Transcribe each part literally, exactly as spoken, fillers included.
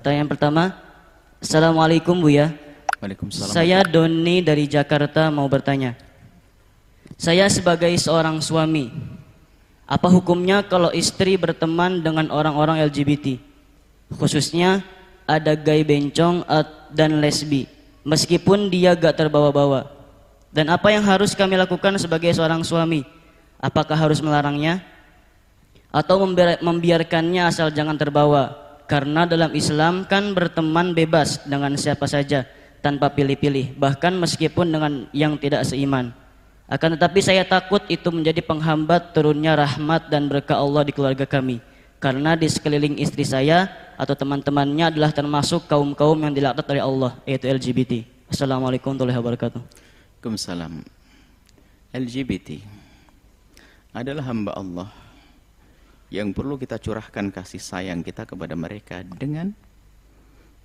Pertanyaan pertama. Assalamualaikum Buya. Waalaikumsalam. Saya Doni dari Jakarta mau bertanya. Saya sebagai seorang suami, apa hukumnya kalau istri berteman dengan orang-orang L G B T? Khususnya ada gay bencong dan lesbi, meskipun dia gak terbawa-bawa. Dan apa yang harus kami lakukan sebagai seorang suami? Apakah harus melarangnya? Atau membiarkannya asal jangan terbawa? Karena dalam Islam kan berteman bebas dengan siapa saja, tanpa pilih-pilih, bahkan meskipun dengan yang tidak seiman. Akan tetapi saya takut itu menjadi penghambat turunnya rahmat dan berkah Allah di keluarga kami, karena di sekeliling istri saya atau teman-temannya adalah termasuk kaum-kaum yang dilaknat oleh Allah, yaitu L G B T. Assalamualaikum warahmatullahi wabarakatuh. Waalaikumsalam. L G B T adalah hamba Allah yang perlu kita curahkan kasih sayang kita kepada mereka dengan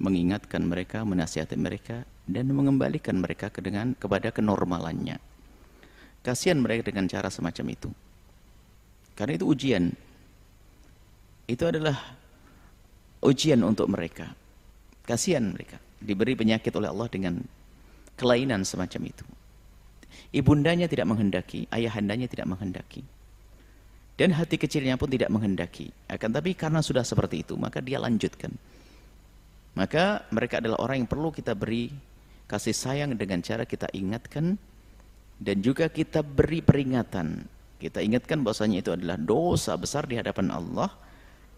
mengingatkan mereka, menasihati mereka, dan mengembalikan mereka ke dengan, kepada kenormalannya. Kasihan mereka dengan cara semacam itu, karena itu ujian. Itu adalah ujian untuk mereka. Kasihan mereka, diberi penyakit oleh Allah dengan kelainan semacam itu. Ibundanya tidak menghendaki, ayahandanya tidak menghendaki, dan hati kecilnya pun tidak menghendaki. Akan tapi karena sudah seperti itu, maka dia lanjutkan. Maka mereka adalah orang yang perlu kita beri kasih sayang dengan cara kita ingatkan, dan juga kita beri peringatan. Kita ingatkan bahwasanya itu adalah dosa besar di hadapan Allah,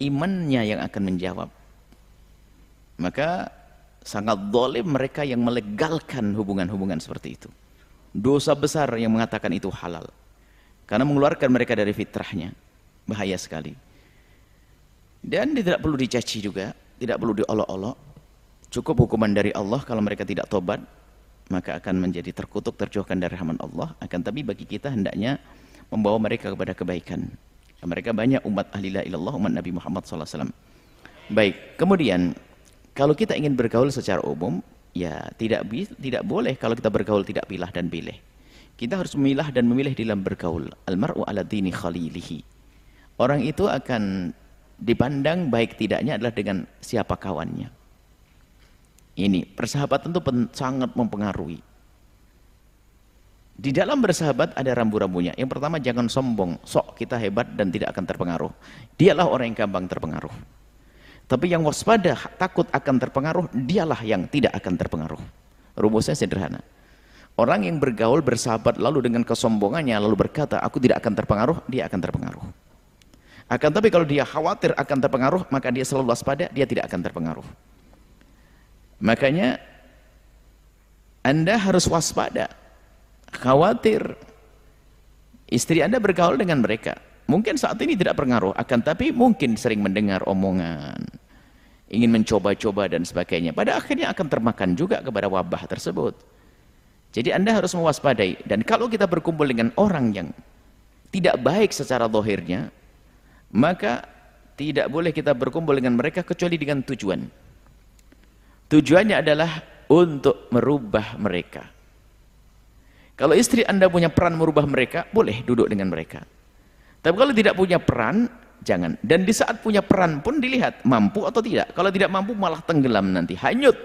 imannya yang akan menjawab. Maka sangat zalim mereka yang melegalkan hubungan-hubungan seperti itu. Dosa besar yang mengatakan itu halal, karena mengeluarkan mereka dari fitrahnya. Bahaya sekali. Dan tidak perlu dicaci juga, tidak perlu diolok-olok. Cukup hukuman dari Allah. Kalau mereka tidak tobat, maka akan menjadi terkutuk, terjauhkan dari rahmat Allah. Akan tapi bagi kita hendaknya membawa mereka kepada kebaikan. Mereka banyak umat ahli la ilallah, umat Nabi Muhammad shallallahu alaihi wasallam. Baik, kemudian kalau kita ingin bergaul secara umum, ya tidak tidak boleh kalau kita bergaul tidak pilah dan pilih. Kita harus memilah dan memilih dalam bergaul. Almar'u ala dini khalilihi. Orang itu akan dipandang baik tidaknya adalah dengan siapa kawannya. Ini persahabatan itu sangat mempengaruhi. Di dalam bersahabat ada rambu-rambunya. Yang pertama, jangan sombong, sok kita hebat dan tidak akan terpengaruh. Dialah orang yang gampang terpengaruh. Tapi yang waspada, takut akan terpengaruh, dialah yang tidak akan terpengaruh. Rumusnya sederhana. Orang yang bergaul, bersahabat, lalu dengan kesombongannya, lalu berkata, aku tidak akan terpengaruh, dia akan terpengaruh. Akan tapi kalau dia khawatir akan terpengaruh, maka dia selalu waspada, dia tidak akan terpengaruh. Makanya, Anda harus waspada. Khawatir istri Anda bergaul dengan mereka, mungkin saat ini tidak pengaruh, akan tapi mungkin sering mendengar omongan, ingin mencoba-coba dan sebagainya, pada akhirnya akan termakan juga kepada wabah tersebut. Jadi Anda harus mewaspadai. Dan kalau kita berkumpul dengan orang yang tidak baik secara zahirnya, maka tidak boleh kita berkumpul dengan mereka kecuali dengan tujuan. Tujuannya adalah untuk merubah mereka. Kalau istri Anda punya peran merubah mereka, boleh duduk dengan mereka. Tapi kalau tidak punya peran, jangan. Dan di saat punya peran pun dilihat, mampu atau tidak. Kalau tidak mampu, malah tenggelam nanti, hanyut.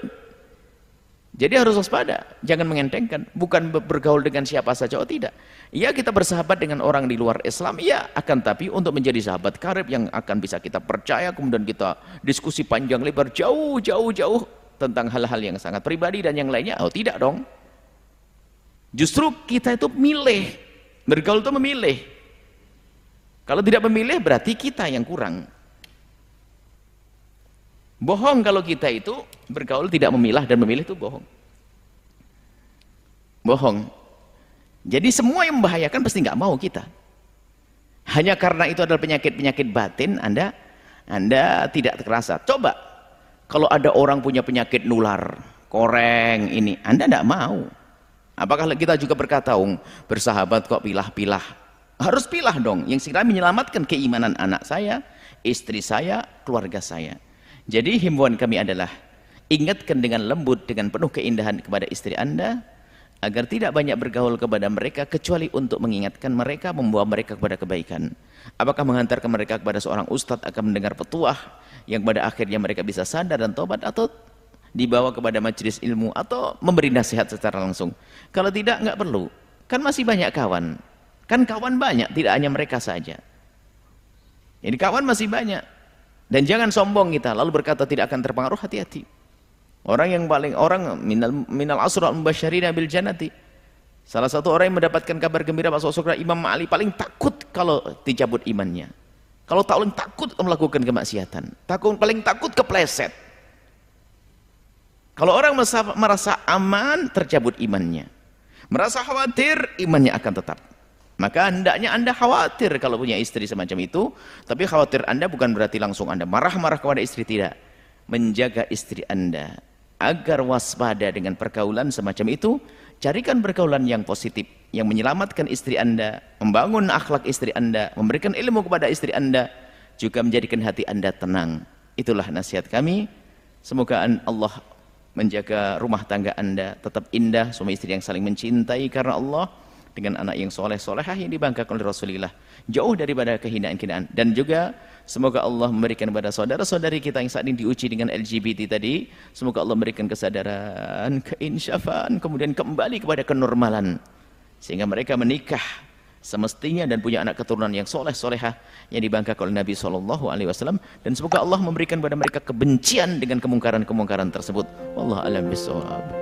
Jadi harus waspada, jangan mengentengkan. Bukan bergaul dengan siapa saja, oh tidak. Ya, kita bersahabat dengan orang di luar Islam, ya, akan tapi untuk menjadi sahabat karib yang akan bisa kita percaya, kemudian kita diskusi panjang lebar, jauh-jauh-jauh tentang hal-hal yang sangat pribadi dan yang lainnya, oh tidak dong. Justru kita itu milih, bergaul itu memilih. Kalau tidak memilih berarti kita yang kurang. Bohong kalau kita itu bergaul tidak memilah dan memilih, itu bohong. Bohong. Jadi semua yang membahayakan pasti nggak mau kita. Hanya karena itu adalah penyakit-penyakit batin, Anda Anda tidak terasa. Coba kalau ada orang punya penyakit nular, koreng ini, Anda nggak mau. Apakah kita juga berkata, um, bersahabat kok pilah-pilah? Harus pilah dong, yang segera menyelamatkan keimanan anak saya, istri saya, keluarga saya. Jadi himbauan kami adalah, ingatkan dengan lembut, dengan penuh keindahan kepada istri Anda, agar tidak banyak bergaul kepada mereka kecuali untuk mengingatkan mereka, membawa mereka kepada kebaikan. Apakah menghantarkan mereka kepada seorang ustadz akan mendengar petuah yang pada akhirnya mereka bisa sadar dan tobat, atau dibawa kepada majelis ilmu, atau memberi nasihat secara langsung? Kalau tidak, nggak perlu, kan masih banyak kawan, kan kawan banyak, tidak hanya mereka saja, jadi kawan masih banyak. Dan jangan sombong kita lalu berkata tidak akan terpengaruh. Hati-hati. Orang yang paling orang minal, minal asrul mubasyirina bil jannati, salah satu orang yang mendapatkan kabar gembira masuk surga, Imam Ali, paling takut kalau dicabut imannya, kalau paling takut melakukan kemaksiatan, takut paling takut kepleset. Kalau orang merasa, merasa aman, tercabut imannya, merasa khawatir, imannya akan tetap. Maka hendaknya Anda khawatir kalau punya istri semacam itu, tapi khawatir Anda bukan berarti langsung Anda marah-marah kepada istri, tidak. Menjaga istri Anda agar waspada dengan pergaulan semacam itu. Carikan pergaulan yang positif, yang menyelamatkan istri Anda, membangun akhlak istri Anda, memberikan ilmu kepada istri Anda, juga menjadikan hati Anda tenang. Itulah nasihat kami. Semoga Allah menjaga rumah tangga Anda tetap indah, suami istri yang saling mencintai karena Allah, dengan anak yang soleh-solehah yang dibanggakan oleh Rasulullah, jauh daripada kehinaan-kehinaan. Dan juga semoga Allah memberikan kepada saudara-saudari kita yang saat ini diuji dengan L G B T tadi, semoga Allah memberikan kesadaran, keinsyafan, kemudian kembali kepada kenormalan, sehingga mereka menikah semestinya dan punya anak keturunan yang soleh-solehah yang dibanggakan oleh Nabi shallallahu alaihi wasallam. Dan semoga Allah memberikan kepada mereka kebencian dengan kemungkaran-kemungkaran tersebut. Wallahu a'lam bishawab.